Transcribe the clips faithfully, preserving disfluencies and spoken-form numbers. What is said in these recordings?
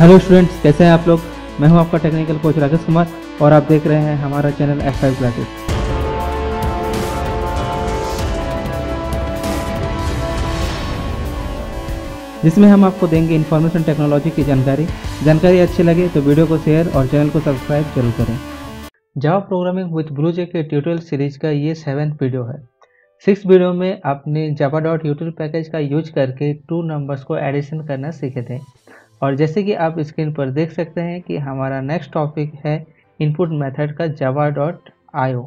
Hello students, कैसे हैं आप लोग। मैं हूं आपका टेक्निकल कोच राकेश कुमार और आप देख रहे हैं हमारा चैनल एफ फाइव क्लासेस, जिसमें हम आपको देंगे इन्फॉर्मेशन टेक्नोलॉजी की जानकारी। जानकारी अच्छी लगे तो वीडियो को शेयर और चैनल को सब्सक्राइब जरूर करें। जावा प्रोग्रामिंग विद ब्लूजे के ट्यूटोरियल सीरीज का ये सेवेंथ वीडियो है। सिक्स वीडियो में आपने जावा डॉट यूट्यूब पैकेज का यूज करके टू नंबर्स को एडिशन करना सीखे थे और जैसे कि आप स्क्रीन पर देख सकते हैं कि हमारा नेक्स्ट टॉपिक है इनपुट मेथड का जावा डॉट आईओ।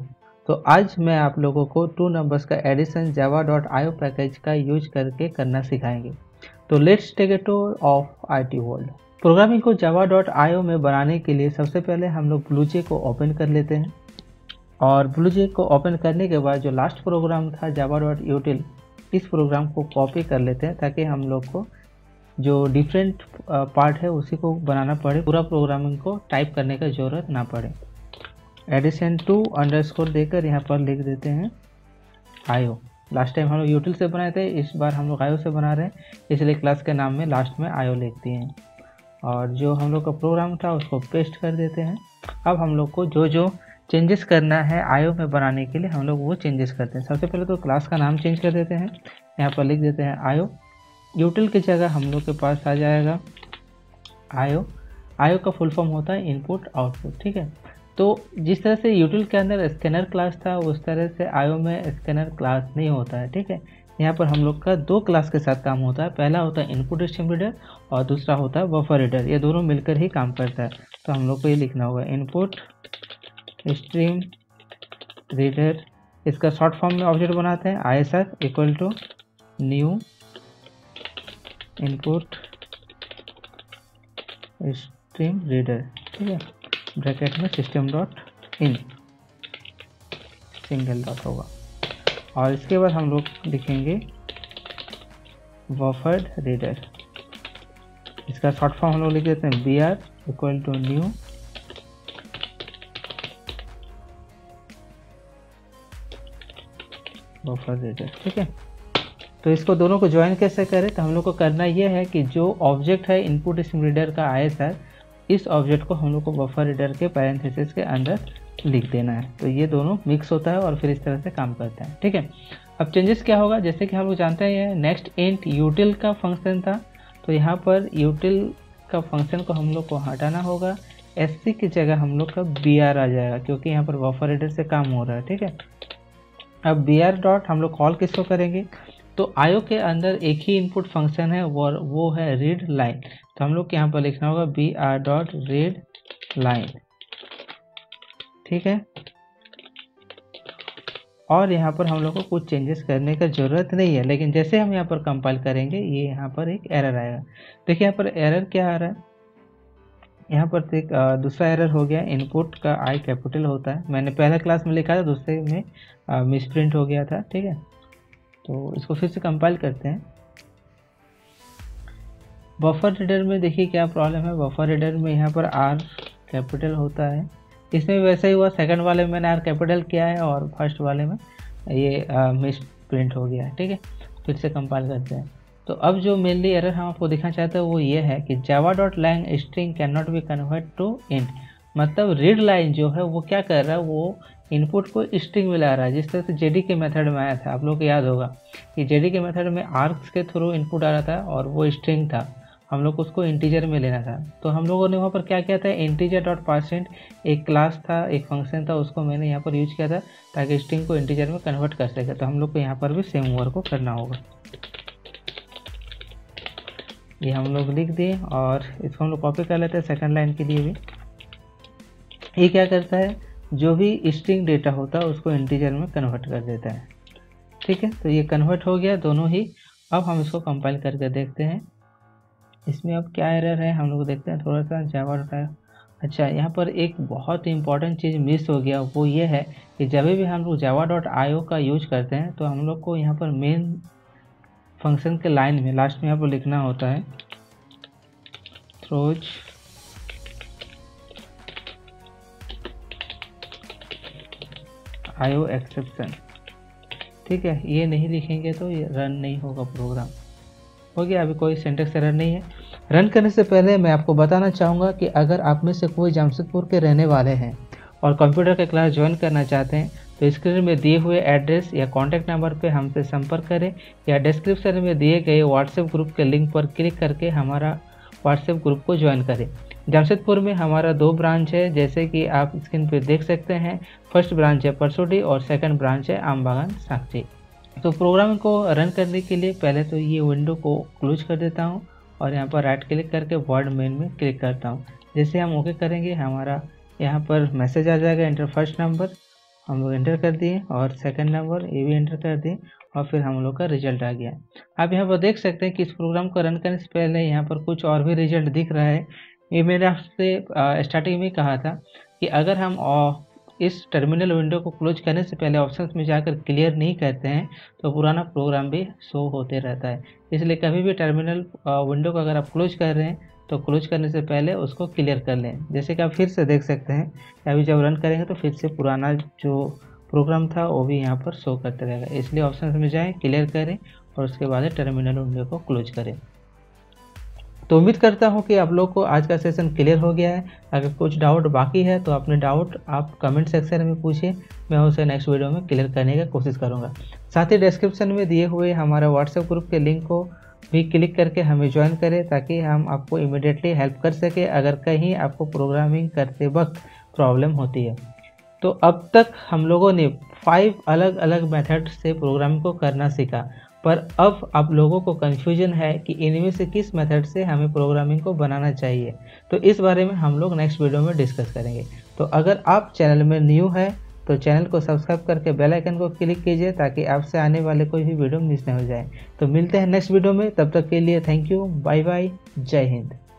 तो आज मैं आप लोगों को टू नंबर्स का addition Java dot IO package का यूज करके करना सिखाएंगे। तो let's take a tour of I T world. Programming को जावा डॉट आईओ में बनाने के लिए सबसे पहले हम लोग ब्लूजे को ओपन कर लेते हैं और ब्लूजे को ओपन करने के बाद जो लास्ट प्रोग्राम था जावा डॉट यूटिल, इस प्रोग्राम को कॉपी कर लेते हैं ताकि हम लोग को जो डिफरेंट पार्ट है उसी को बनाना पड़े, पूरा प्रोग्रामिंग को टाइप करने का ज़रूरत ना पड़े। एडिशन टू अंडरस्कोर देकर यहाँ पर लिख देते हैं आईओ। लास्ट टाइम हम लोग यूटिल से बनाए थे, इस बार हम लोग आईओ से बना रहे हैं, इसलिए क्लास के नाम में लास्ट में आईओ लिख दिए हैं और जो हम लोग का प्रोग्राम था उसको पेस्ट कर देते हैं। अब हम लोग को जो जो चेंजेस करना है आईओ में बनाने के लिए हम लोग वो चेंजेस करते हैं। सबसे पहले तो क्लास का नाम चेंज कर देते हैं, यहाँ पर लिख देते हैं आईओ। यूटिल की जगह हम लोग के पास आ जाएगा आईओ। आईओ का फुल फॉर्म होता है इनपुट आउटपुट, ठीक है। तो जिस तरह से यूटिल के अंदर स्कैनर क्लास था उस तरह से आईओ में स्कैनर क्लास नहीं होता है, ठीक है। यहाँ पर हम लोग का दो क्लास के साथ काम होता है, पहला होता है इनपुट स्ट्रीम रीडर और दूसरा होता है बफर रीडर। ये दोनों मिलकर ही काम करता है। तो हम लोग को ये लिखना होगा इनपुट स्ट्रीम रीडर, इसका शॉर्ट फॉर्म में ऑब्जेक्ट बनाते हैं I S R equal to new input stream reader, ठीक है। ब्रैकेट में system dot in single dot होगा और इसके बाद हम लोग लिखेंगे बफर्ड रीडर, इसका शॉर्ट फॉर्म हम लोग लिख देते हैं B R equal to new buffered reader, ठीक है। तो इसको दोनों को ज्वाइन कैसे करें, तो हम लोग को करना यह है कि जो ऑब्जेक्ट है इनपुट स्ट्रीम रीडर का आई एस आर, इस ऑब्जेक्ट को हम लोग को बफर रीडर के पैरेंथेसिस के अंदर लिख देना है। तो ये दोनों मिक्स होता है और फिर इस तरह से काम करता है, ठीक है। अब चेंजेस क्या होगा, जैसे कि हम लोग जानते हैं नेक्स्ट इंट यूटिल का फंक्शन था, तो यहाँ पर यूटिल का फंक्शन को हम लोग को हटाना होगा। एस सी की जगह हम लोग का बी आर आ जाएगा क्योंकि यहाँ पर बफर रीडर से काम हो रहा है, ठीक है। अब बी आर डॉट हम लोग कॉल किसको करेंगे, तो आईओ के अंदर एक ही इनपुट फंक्शन है और वो है रीड लाइन। तो हम लोग के यहाँ पर लिखना होगा B R dot read line, ठीक है। और यहाँ पर हम लोग को कुछ चेंजेस करने का ज़रूरत नहीं है, लेकिन जैसे हम यहाँ पर कंपाइल करेंगे ये यहाँ पर एक एरर आएगा। देखिए यहाँ पर एरर क्या आ रहा है, यहाँ पर दूसरा एरर हो गया, इनपुट का आई कैपिटल होता है, मैंने पहला क्लास में लिखा था, दूसरे में मिसप्रिंट हो गया था, ठीक है। तो इसको फिर से कंपाइल करते हैं। बफर रीडर में देखिए क्या प्रॉब्लम है, बफर रीडर में यहाँ पर आर कैपिटल होता है, इसमें वैसा ही हुआ, सेकंड वाले में मैंने आर कैपिटल किया है और फर्स्ट वाले में ये मिस प्रिंट हो गया है, ठीक है। फिर से कंपाइल करते हैं। तो अब जो मेनली एरर हम आपको दिखाना चाहते हैं वो ये है कि Java dot lang string can not be convert to int, मतलब रीड लाइन जो है वो क्या कर रहा है, वो इनपुट को स्ट्रिंग में ला रहा है। जिस तरह से जेडी के मेथड में आया था, आप लोग को याद होगा कि जेडी के मेथड में आर्क्स के थ्रू इनपुट आ रहा था और वो स्ट्रिंग था, हम लोग उसको इंटीजर में लेना था। तो हम लोगों ने वहाँ पर क्या किया था, इंटीजर डॉट पार्सेंट एक क्लास था, एक फंक्शन था, उसको मैंने यहाँ पर यूज किया था ताकि स्ट्रिंग को इंटीजर में कन्वर्ट कर सके। तो हम लोग को यहाँ पर भी सेम वर्क को करना होगा। ये हम लोग लिख दिए और इसको हम लोग कॉपी कर लेते हैं सेकेंड लाइन के लिए भी। ये क्या करता है, जो भी स्ट्रिंग डेटा होता है उसको इंटीजर में कन्वर्ट कर देता है, ठीक है। तो ये कन्वर्ट हो गया दोनों ही। अब हम इसको कंपाइल करके देखते हैं इसमें अब क्या एरर है, हम लोग देखते हैं थोड़ा सा जावा होता। अच्छा, यहाँ पर एक बहुत इंपॉर्टेंट चीज़ मिस हो गया, वो ये है कि जब भी हम लोग जावा डॉट आईओ का यूज करते हैं तो हम लोग को यहाँ पर मेन फंक्शन के लाइन में लास्ट में यहाँ पर लिखना होता है थ्रोज आईओ एक्सेप्शन, ठीक है। ये नहीं लिखेंगे तो ये रन नहीं होगा प्रोग्राम। हो गया, अभी कोई सिंटेक्स एरर नहीं है। रन करने से पहले मैं आपको बताना चाहूँगा कि अगर आप में से कोई जमशेदपुर के रहने वाले हैं और कंप्यूटर का क्लास ज्वाइन करना चाहते हैं तो स्क्रीन में दिए हुए एड्रेस या कॉन्टैक्ट नंबर पर हमसे संपर्क करें या डिस्क्रिप्शन में दिए गए व्हाट्सएप ग्रुप के लिंक पर क्लिक करके हमारा व्हाट्सएप ग्रुप को ज्वाइन करें। जमशेदपुर में हमारा दो ब्रांच है, जैसे कि आप स्क्रीन पर देख सकते हैं। फर्स्ट ब्रांच है परसोडी और सेकंड ब्रांच है आमबागन साक्षी। तो प्रोग्राम को रन करने के लिए पहले तो ये विंडो को क्लोज कर देता हूँ और यहाँ पर राइट क्लिक करके वर्ड मेन में क्लिक करता हूँ। जैसे हम ओके करेंगे हमारा यहाँ पर मैसेज आ जाएगा, एंटर फर्स्ट नंबर हम लोग एंटर कर दिए और सेकंड नंबर ये भी एंटर कर दिए और फिर हम लोग का रिजल्ट आ गया। आप यहाँ पर देख सकते हैं कि इस प्रोग्राम को रन करने से पहले यहाँ पर कुछ और भी रिजल्ट दिख रहा है। ये मैंने आपसे स्टार्टिंग में कहा था कि अगर हम इस टर्मिनल विंडो को क्लोज करने से पहले ऑप्शंस में जाकर क्लियर नहीं करते हैं तो पुराना प्रोग्राम भी शो होते रहता है। इसलिए कभी भी टर्मिनल विंडो को अगर आप क्लोज कर रहे हैं तो क्लोज करने से पहले उसको क्लियर कर लें। जैसे कि आप फिर से देख सकते हैं अभी जब रन करेंगे तो फिर से पुराना जो प्रोग्राम था वो भी यहाँ पर शो करते रहेगा। इसलिए ऑप्शंस में जाएँ, क्लियर करें और उसके बाद टर्मिनल विंडो को क्लोज करें। तो उम्मीद करता हूं कि आप लोग को आज का सेशन क्लियर हो गया है। अगर कुछ डाउट बाकी है तो अपने डाउट आप कमेंट सेक्शन में पूछिए, मैं उसे नेक्स्ट वीडियो में क्लियर करने की कोशिश करूंगा। साथ ही डिस्क्रिप्शन में दिए हुए हमारा व्हाट्सएप ग्रुप के लिंक को भी क्लिक करके हमें ज्वाइन करें ताकि हम आपको इमीडिएटली हेल्प कर सकें अगर कहीं आपको प्रोग्रामिंग करते वक्त प्रॉब्लम होती है। तो अब तक हम लोगों ने फाइव अलग अलग मेथड से प्रोग्रामिंग को करना सीखा, पर अब आप लोगों को कन्फ्यूजन है कि इनमें से किस मेथड से हमें प्रोग्रामिंग को बनाना चाहिए। तो इस बारे में हम लोग नेक्स्ट वीडियो में डिस्कस करेंगे। तो अगर आप चैनल में न्यू है तो चैनल को सब्सक्राइब करके बेल आइकन को क्लिक कीजिए ताकि आपसे आने वाले कोई भी वीडियो मिस न हो जाए। तो मिलते हैं नेक्स्ट वीडियो में, तब तक के लिए थैंक यू, बाय बाय, जय हिंद।